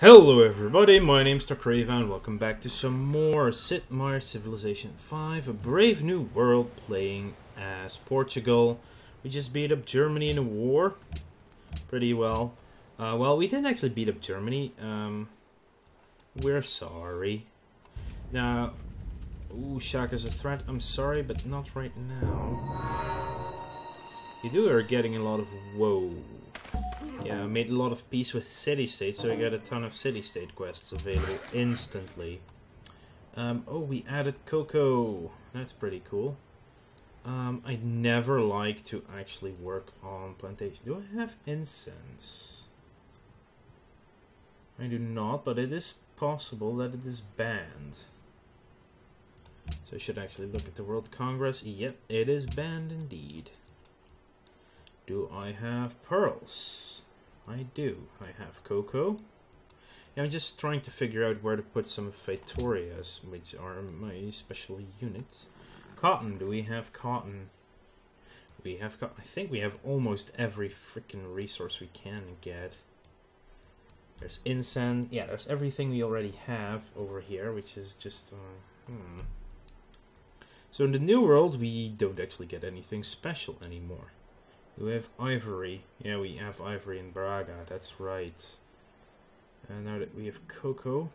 Hello everybody, my name's Takreva and welcome back to some more Sid Meier Civilization 5, A Brave New World, playing as Portugal. We just beat up Germany in a war, pretty well. Well, we didn't actually beat up Germany, we're sorry. Now, ooh, Shaka's a threat, I'm sorry, but not right now. You are getting a lot of woe. Yeah, I made a lot of peace with city-states, so I got a ton of city-state quests available instantly. Oh, we added cocoa. That's pretty cool. I'd never like to actually work on plantation. Do I have incense? I do not, but it is possible that it is banned. So I should actually look at the World Congress. Yep, it is banned indeed. Do I have pearls? I do. I have cocoa. Yeah, I'm just trying to figure out where to put some Feitorias, which are my special units. Cotton. Do we have cotton? We have cotton. I think we have almost every freaking resource we can get. There's incense. Yeah, there's everything we already have over here, which is just... So in the New World, we don't actually get anything special anymore. Do we have ivory? Yeah, we have ivory in Braga, that's right. And now that we have cocoa,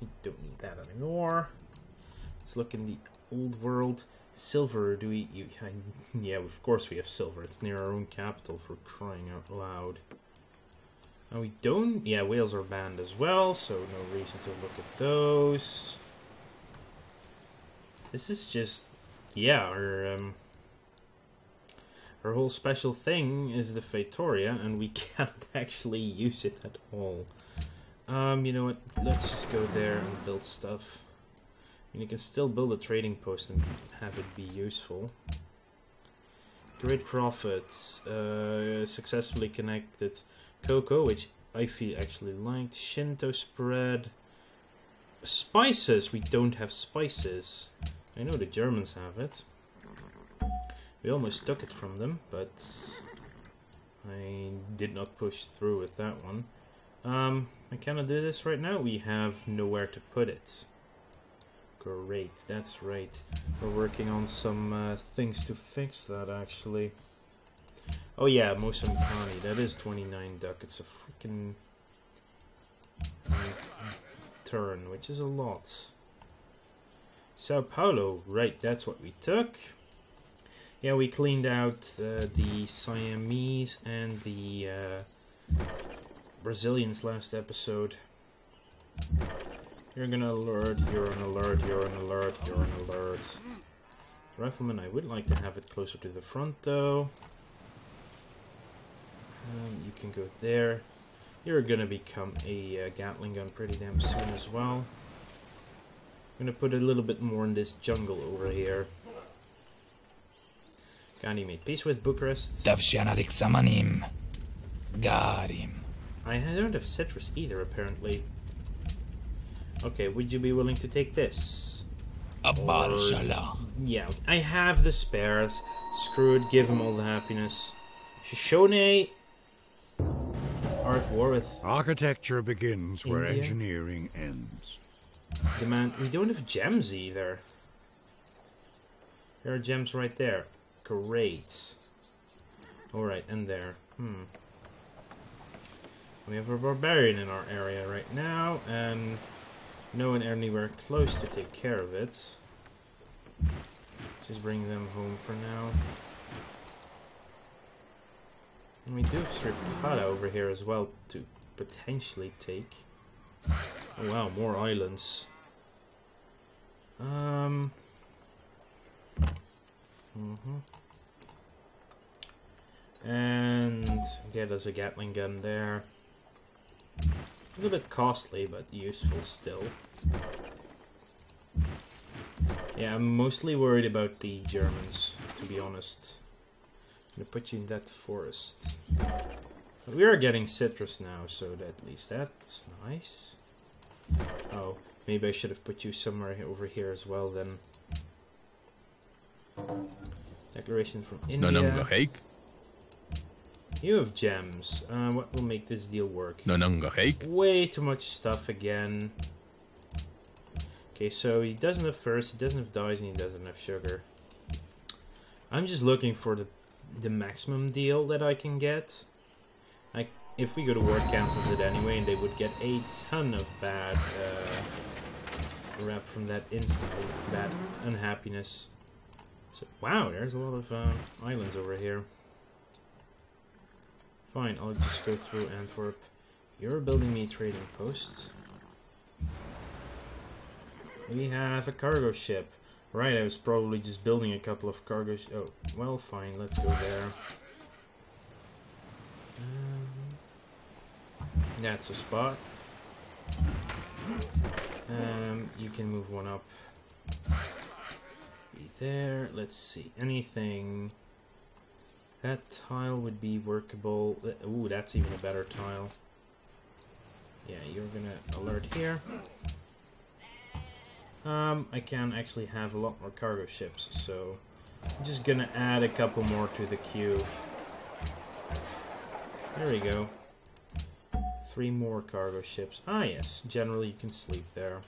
we don't need that anymore. Let's look in the old world. Silver, do we... Yeah, of course we have silver. It's near our own capital, for crying out loud. And we don't... Yeah, whales are banned as well, so no reason to look at those. This is just... Yeah, Our whole special thing is the Feitoria, and we can't actually use it at all. You know what? Let's just go there and build stuff. I mean, you can still build a trading post and have it be useful. Great profits. Successfully connected cocoa, which I feel actually liked. Shinto spread. Spices! We don't have spices. I know the Germans have it. We almost took it from them, but I did not push through with that one. I cannot do this right now. We have nowhere to put it. Great, that's right. We're working on some things to fix that, actually. Oh yeah, Mosambani. That is 29 ducats. A freaking turn, which is a lot. Sao Paulo, right, that's what we took. Yeah, we cleaned out the Siamese and the Brazilians last episode. You're gonna alert, you're on alert, you're on alert, you're on alert. The rifleman, I would like to have it closer to the front though. You can go there. You're gonna become a Gatling gun pretty damn soon as well. I'm gonna put a little bit more in this jungle over here. Gandhi made peace with Bucharest. I don't have citrus either, apparently. Okay, would you be willing to take this? Or... Yeah, I have the spares. Screw it, give him all the happiness. Shoshone are at war with... Architecture begins India. Where engineering ends. Demand. We don't have gems either. There are gems right there. Great. Alright, and there. We have a Barbarian in our area right now, and no one anywhere close to take care of it. Let's just bring them home for now. And we do have Sripada over here as well to potentially take. Oh wow, more islands. And get us a Gatling gun there. A little bit costly, but useful still. Yeah, I'm mostly worried about the Germans, to be honest. I'm gonna put you in that forest. But we are getting citrus now, so at least that's nice. Oh, maybe I should have put you somewhere over here as well then. Declaration from India. You have gems. What will make this deal work? Way too much stuff again. Okay, so he doesn't have furs, he doesn't have dyes, and he doesn't have sugar. I'm just looking for the maximum deal that I can get. Like, if we go to war, it cancels it anyway, and they would get a ton of bad rep from that instantly, bad unhappiness. So, wow, there's a lot of islands over here. Fine, I'll just go through Antwerp. You're building me trading posts. We have a cargo ship. Right, I was probably just building a couple of cargo ships. Oh, well, fine, let's go there. That's a spot. You can move one up. Be there. Let's see. Anything. That tile would be workable. Ooh, that's even a better tile. Yeah, you're gonna alert here. I can actually have a lot more cargo ships, so I'm just gonna add a couple more to the queue. There we go. 3 more cargo ships. Ah, yes. Generally, you can sleep there.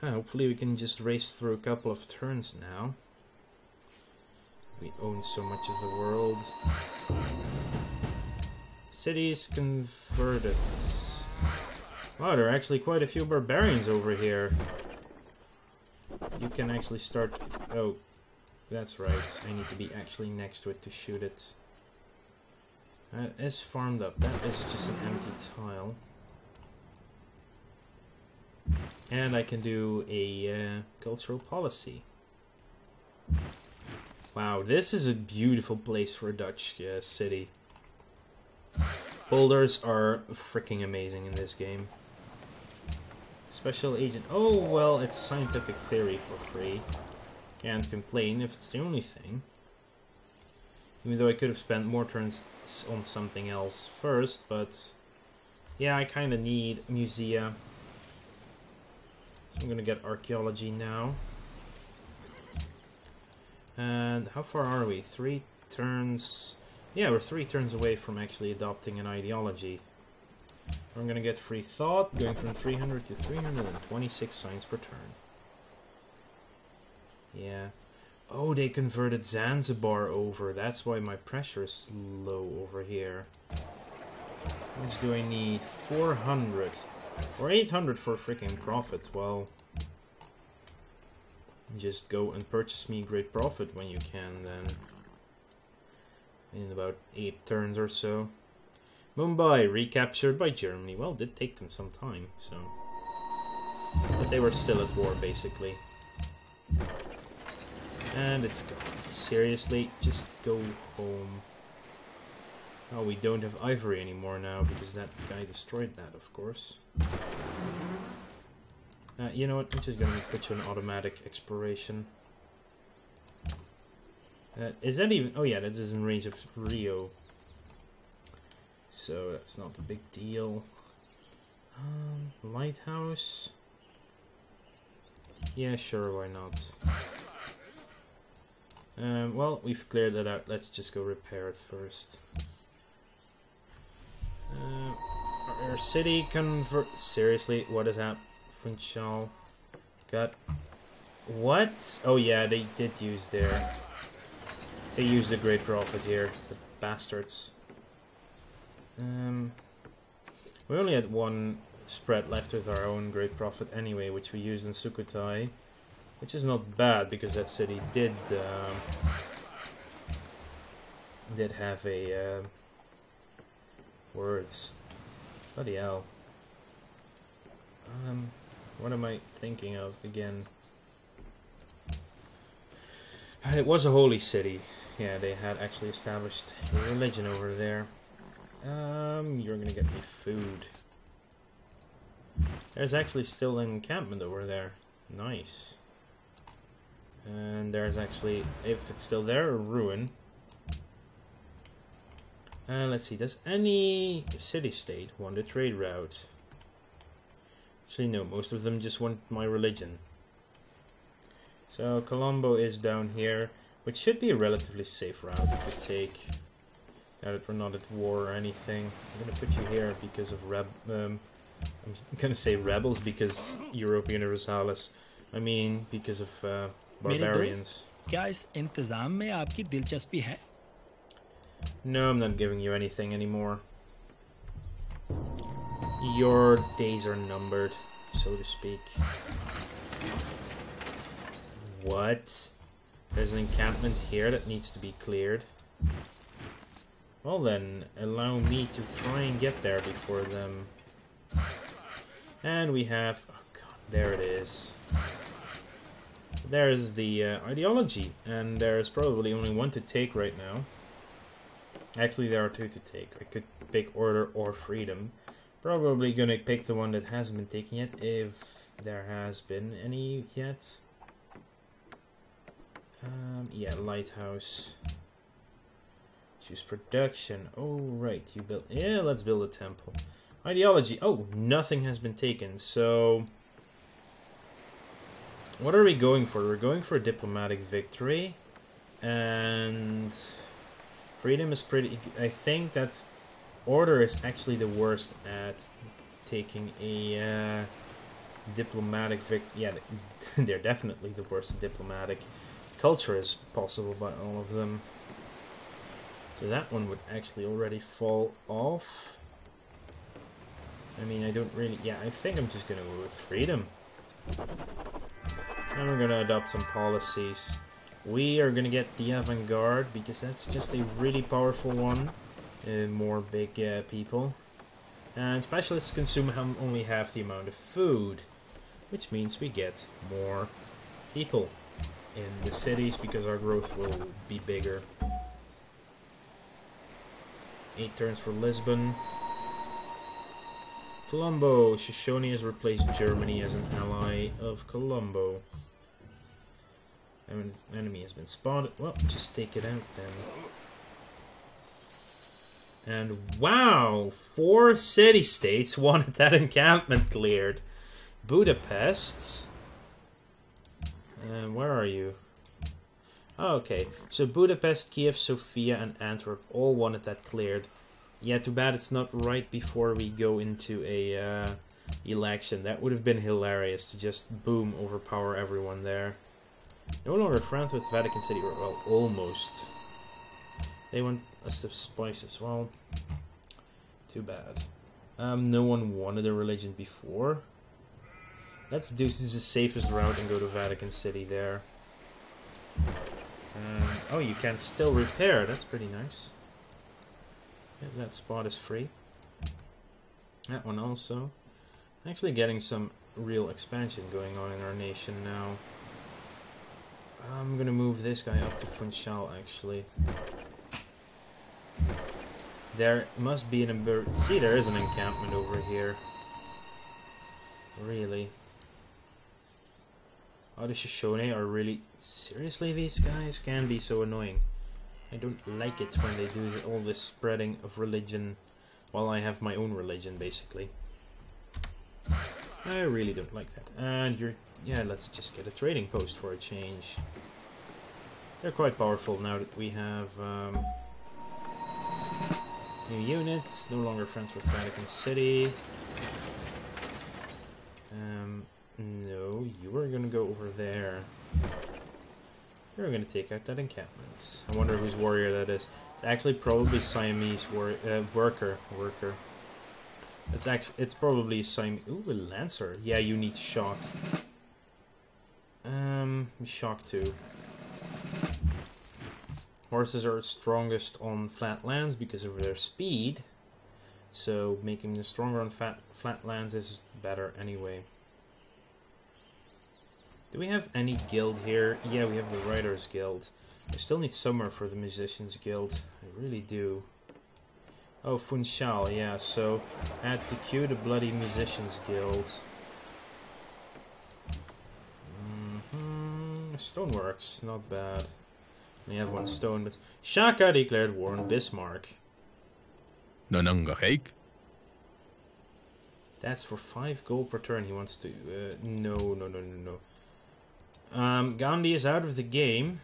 Hopefully, we can just race through a couple of turns now. We own so much of the world. Cities converted. Wow, there are actually quite a few barbarians over here. You can actually start... Oh, that's right. I need to be actually next to it to shoot it. That is farmed up. That is just an empty tile. And I can do a cultural policy. Wow, this is a beautiful place for a Dutch city. Boulders are freaking amazing in this game. Special agent. Oh, well, it's scientific theory for free. Can't complain if it's the only thing. Even though I could have spent more turns on something else first, but... Yeah, I kind of need musea. So I'm gonna get archaeology now. And how far are we? 3 turns... Yeah, we're 3 turns away from actually adopting an ideology. I'm gonna get free thought, going from 300 to 326 signs per turn. Yeah. Oh, they converted Zanzibar over. That's why my pressure is low over here. How much do I need? 400. Or 800 for a freaking profit. Well, just go and purchase me great profit when you can, then. In about 8 turns or so. Mumbai, recaptured by Germany. Well, it did take them some time, so. But they were still at war, basically. And it's gone. Seriously, just go home. Oh, we don't have ivory anymore now, because that guy destroyed that, of course. You know what? I'm just gonna put you on automatic exploration. Is that even... Oh yeah, that is in range of Rio. So, that's not a big deal. Lighthouse? Yeah, sure, why not? Well, we've cleared that out. Let's just go repair it first. Our city convert... Seriously, what is that? Funchal. Got... What? Oh yeah, they did use their... They used the great prophet here. The bastards. We only had 1 spread left with our own great prophet anyway, which we used in Sukutai. Which is not bad, because that city did have a... words. Bloody hell. What am I thinking of again? It was a holy city. Yeah, they had actually established a religion over there. You're gonna get me food. There's actually still an encampment over there. Nice. And there's actually, if it's still there, a ruin. Let's see, does any city-state want a trade route? Actually, no, most of them just want my religion. So, Colombo is down here, which should be a relatively safe route to take. Now that we're not at war or anything, I'm gonna put you here because of I'm gonna say rebels because European Universalis. I mean because of barbarians. क्या इस इंतजाम में आपकी दिलचस्पी है? No, I'm not giving you anything anymore. Your days are numbered, so to speak. What? There's an encampment here that needs to be cleared. Well then, allow me to try and get there before them. And we have... oh god, there it is. There's the ideology, and there's probably only one to take right now. Actually, there are two to take. I could pick order or freedom. Probably gonna pick the one that hasn't been taken yet, if there has been any yet. Yeah, lighthouse. Choose production. Oh, right, you built... yeah, let's build a temple. Ideology. Oh, nothing has been taken, so... what are we going for? We're going for a diplomatic victory, and... freedom is pretty... I think that order is actually the worst at taking a diplomatic victory. Yeah, they're definitely the worst at diplomatic. Culture is possible by all of them. So that one would actually already fall off. I mean, I don't really... yeah, I think I'm just gonna go with freedom. And we're gonna adopt some policies. We are gonna get the avant-garde because that's just a really powerful one. More big people. And specialists consume only half the amount of food, which means we get more people in the cities because our growth will be bigger. 8 turns for Lisbon. Colombo. Shoshone has replaced Germany as an ally of Colombo. An enemy has been spotted. Well, just take it out then. And wow! 4 city-states wanted that encampment cleared. Budapest. And where are you? Oh, okay, so Budapest, Kiev, Sofia, and Antwerp all wanted that cleared. Yeah, too bad it's not right before we go into a election. That would have been hilarious to just boom, overpower everyone there. No longer friends with Vatican City, or, well, almost. They want us to spice as well. Too bad. No one wanted a religion before. Let's do this is the safest route and go to Vatican City there. Oh, you can still repair. That's pretty nice. Yeah, that spot is free. That one also. Actually getting some real expansion going on in our nation now. I'm gonna move this guy up to Funchal, actually. There must be an... see, there is an encampment over here. Really. Oh, the Shoshone are really... seriously, these guys can be so annoying. I don't like it when they do all this spreading of religion while I have my own religion, basically. I really don't like that. And you're... yeah, let's just get a trading post for a change. They're quite powerful now that we have... new units, no longer friends with Vatican City. No, you are gonna go over there. You're gonna take out that encampment. I wonder whose warrior that is. It's actually probably Siamese worker. It's actually probably Siamese. Ooh, a lancer. Yeah, you need shock. Shock too. Horses are strongest on flat lands because of their speed. So making them stronger on flat lands is better anyway. Do we have any guild here? Yeah, we have the Writers Guild. I still need somewhere for the Musicians Guild. I really do. Oh, Funchal, yeah, so add to queue the bloody Musicians Guild. Stoneworks, not bad. We have one stone, but... Shaka declared war on Bismarck. Nonungareik? That's for 5 gold per turn. He wants to... no. Gandhi is out of the game,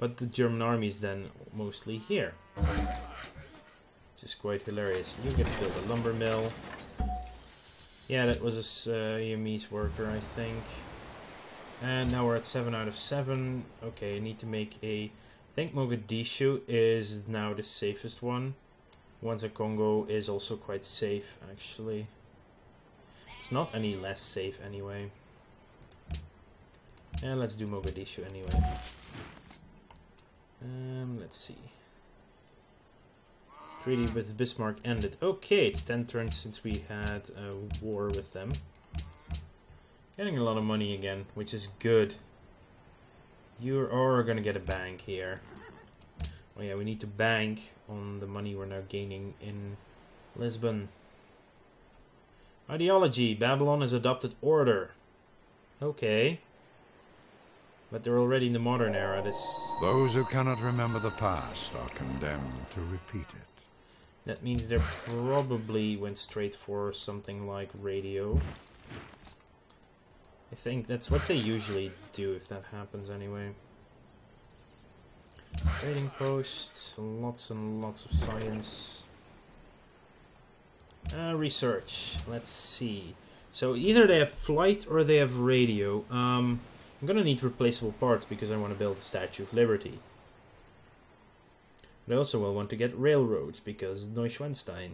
but the German army is then mostly here. Which is quite hilarious. You get to build a lumber mill. Yeah, that was a Siamese worker, I think. And now we're at 7 out of 7. Okay, I need to make a... I think Mogadishu is now the safest one. Once a Congo is also quite safe, actually. It's not any less safe, anyway. Yeah, let's do Mogadishu anyway. Let's see. Treaty with Bismarck ended. Okay, it's 10 turns since we had a war with them. Getting a lot of money again, which is good. You are gonna get a bank here. Oh yeah, we need to bank on the money we're now gaining in Lisbon. Ideology. Babylon has adopted order. Okay. But they're already in the modern era. Those who cannot remember the past are condemned to repeat it. That means they probably went straight for something like radio. I think that's what they usually do if that happens anyway. Trading posts, lots and lots of science. Research, let's see. So either they have flight or they have radio. I'm gonna need replaceable parts because I want to build a Statue of Liberty. But I also will want to get railroads because Neuschwanstein.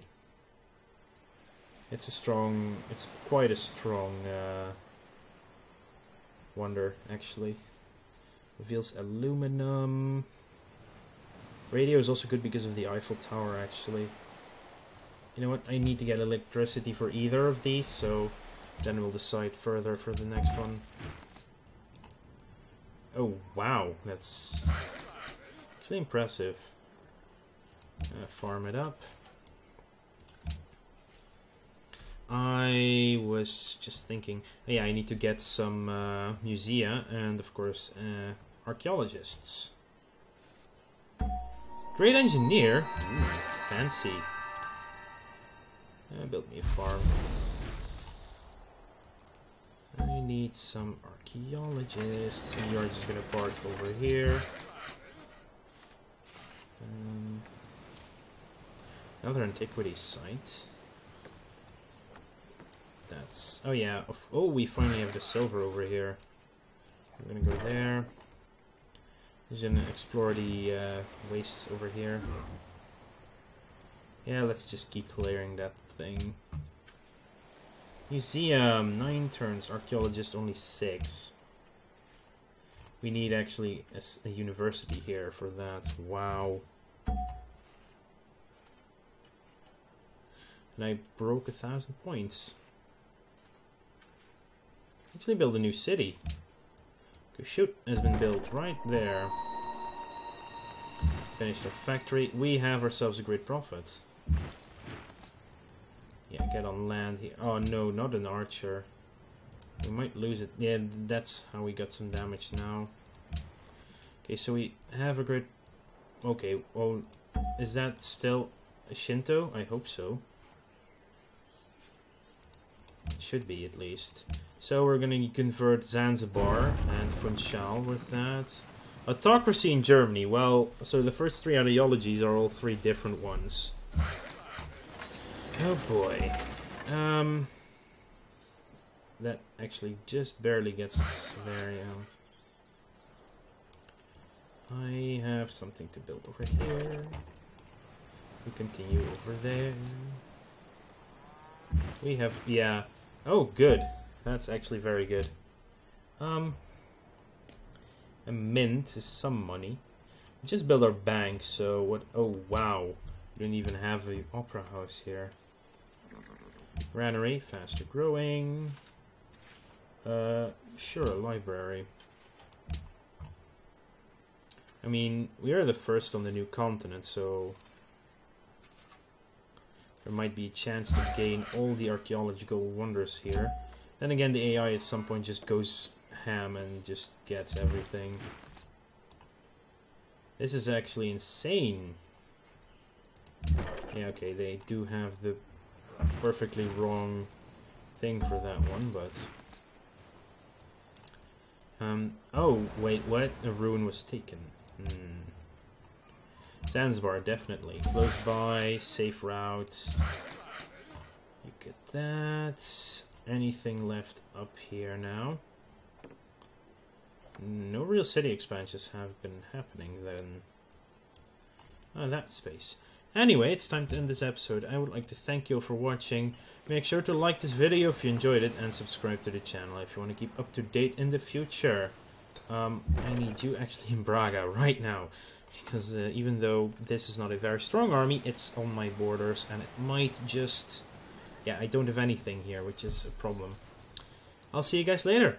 It's quite a strong wonder actually. Reveals aluminum. Radio is also good because of the Eiffel Tower actually. You know what? I need to get electricity for either of these, so then we'll decide further for the next one. Oh wow, that's actually impressive. Farm it up. I was just thinking, yeah, I need to get some musea and of course archaeologists. Great engineer, ooh, fancy. Build me a farm. I need some archaeologists. We are just gonna park over here. Another antiquity site. That's oh yeah. Oh, we finally have the silver over here. We're gonna go there. Just gonna explore the wastes over here. Yeah, let's just keep clearing that thing. Museum, 9 turns, archaeologist only 6. We need actually a university here for that, wow. And I broke 1,000 points. Actually build a new city. Kushut has been built right there. Finished our factory, we have ourselves a great profit. Yeah, get on land here. Oh no, not an archer. We might lose it. Yeah, that's how we got some damage now. Okay, so we have a great... Okay, well, is that still a Shinto? I hope so. It should be, at least. So we're gonna convert Zanzibar and Funchal with that. Autocracy in Germany. Well, so the first 3 ideologies are all 3 different ones. Oh boy, that actually just barely gets us there, yeah. I have something to build over here, we continue over there, we have, yeah, oh good, that's actually very good. A mint is some money, we just build our bank, so what, oh wow, we don't even have the opera house here. Granary, faster growing. Sure, library. I mean, we are the first on the new continent, so there might be a chance to gain all the archaeological wonders here. Then again, the AI at some point just goes ham and just gets everything. This is actually insane. Yeah, okay, they do have the perfectly wrong thing for that one, but oh wait, what? A ruin was taken. Zanzibar, definitely. Close by, safe routes. You get that. Anything left up here now? No real city expansions have been happening then. Oh, that space. Anyway, it's time to end this episode. I would like to thank you all for watching. Make sure to like this video if you enjoyed it, and subscribe to the channel if you want to keep up to date in the future. I need you actually in Braga right now, because even though this is not a very strong army, it's on my borders, and it might just... yeah, I don't have anything here, which is a problem. I'll see you guys later.